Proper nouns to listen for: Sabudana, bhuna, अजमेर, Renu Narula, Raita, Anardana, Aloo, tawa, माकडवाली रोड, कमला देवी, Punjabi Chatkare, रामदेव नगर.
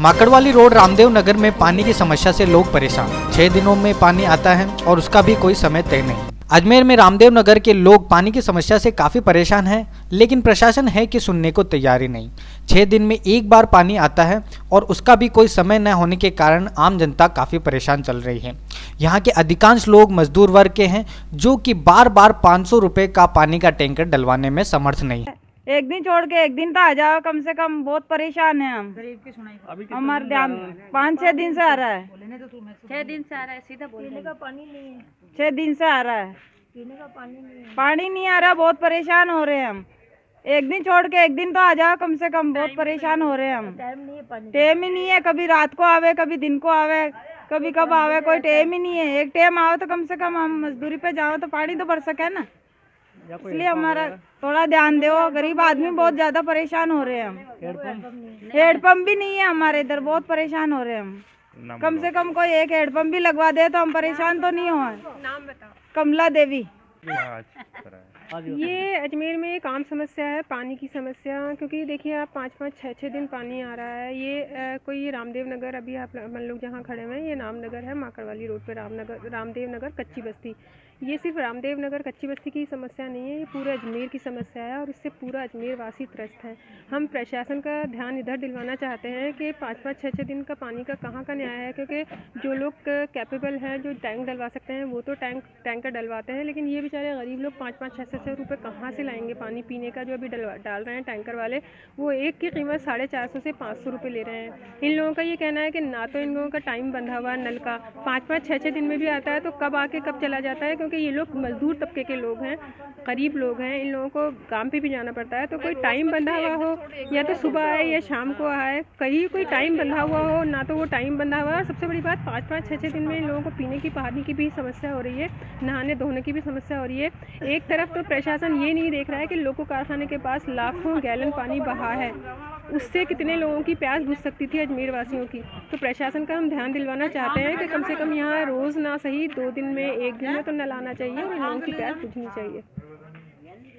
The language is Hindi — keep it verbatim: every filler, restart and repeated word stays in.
माकडवाली रोड रामदेव नगर में पानी की समस्या से लोग परेशान। छह दिनों में पानी आता है और उसका भी कोई समय तय नहीं। अजमेर में रामदेव नगर के लोग पानी की समस्या से काफ़ी परेशान हैं, लेकिन प्रशासन है कि सुनने को तैयार ही नहीं। छः दिन में एक बार पानी आता है और उसका भी कोई समय न होने के कारण आम जनता काफ़ी परेशान चल रही है। यहाँ के अधिकांश लोग मजदूर वर्ग के हैं, जो कि बार बार पाँच सौ रुपये का पानी का टैंकर डलवाने में समर्थ नहीं है। एक दिन छोड़ के एक दिन तो आ जाओ कम से कम, बहुत परेशान है हम। हमारे ध्यान पाँच छह दिन से आ रहा है, छह दिन से आ रहा है। सीधा पीने का पानी नहीं है, छह दिन से आ रहा है, पीने का पानी नहीं है, पानी नहीं आ रहा। बहुत परेशान हो रहे हैं हम। एक दिन छोड़ के एक दिन तो आ जाओ कम से कम, बहुत परेशान हो रहे हैं हम। टाइम ही नहीं है, कभी रात को आवे, कभी दिन को आवे, कभी कब आवे, कोई टाइम ही नहीं है। एक टाइम आवे तो कम से कम हम मजदूरी पे जाओ तो पानी तो भर सके ना। इसलिए हमारा थोड़ा ध्यान दो, गरीब आदमी बहुत ज्यादा परेशान हो रहे हैं हम। हेडपम्प भी नहीं है हमारे इधर, बहुत परेशान हो रहे हैं हम। कम से कम कोई एक हेडपम्प भी लगवा दे तो हम परेशान तो नहीं हुआ। नाम बताओ। कमला देवी। ये अजमेर में एक आम समस्या है, पानी की समस्या। क्योंकि देखिए आप पाँच पाँच छः छः दिन पानी आ रहा है। ये आ, कोई रामदेव नगर, अभी आप मन लोग जहाँ खड़े हुए हैं ये रामनगर है, माकडवाली रोड पे रामनगर रामदेव नगर कच्ची बस्ती। ये सिर्फ रामदेव नगर कच्ची बस्ती की समस्या नहीं है, ये पूरे अजमेर की समस्या है और इससे पूरा अजमेर वासी त्रस्त है। हम प्रशासन का ध्यान इधर दिलवाना चाहते हैं कि पाँच पाँच छः छः दिन का पानी का कहाँ का न्याय है। क्योंकि जो लोग कैपेबल हैं, जो टैंक डलवा सकते हैं, वो तो टैंक टैंकर डलवाते हैं, लेकिन ये बेचारे गरीब लोग पाँच पाँच छः सौ रुपये कहाँ से लाएंगे पानी पीने का। जो अभी डलवा डाल रहे हैं टैंकर वाले, वो एक की कीमत साढ़े चार सौ से पाँच सौ रुपये ले रहे हैं। इन लोगों का ये कहना है कि ना तो इन लोगों का टाइम बंधा हुआ है नल का, पाँच पाँच छः छः दिन में भी आता है तो कब आके कब चला जाता है। क्योंकि ये लोग मजदूर तबके के लोग हैं, गरीब लोग हैं, इन लोगों को काम पे भी जाना पड़ता है। तो कोई टाइम बंधा हुआ हो, या तो सुबह आए या शाम को आए, कहीं कोई टाइम बंधा हुआ हो, ना तो वो टाइम बंधा हुआ है। सबसे बड़ी बात, पाँच पाँच छः छः दिन में इन लोगों को पीने की पानी की भी समस्या हो रही है, नहाने धोने की भी समस्या हो रही है। एक तरफ तो प्रशासन ये नहीं देख रहा है कि लोको कारखाने के पास लाखों गैलन पानी बहा है, उससे कितने लोगों की प्यास बुझ सकती थी अजमेर वासियों की। तो प्रशासन का हम ध्यान दिलवाना चाहते हैं कि कम से कम यहाँ रोज़ ना सही, दो दिन में एक दिन में तो नल आना चाहिए और लोगों की प्यास बुझनी चाहिए।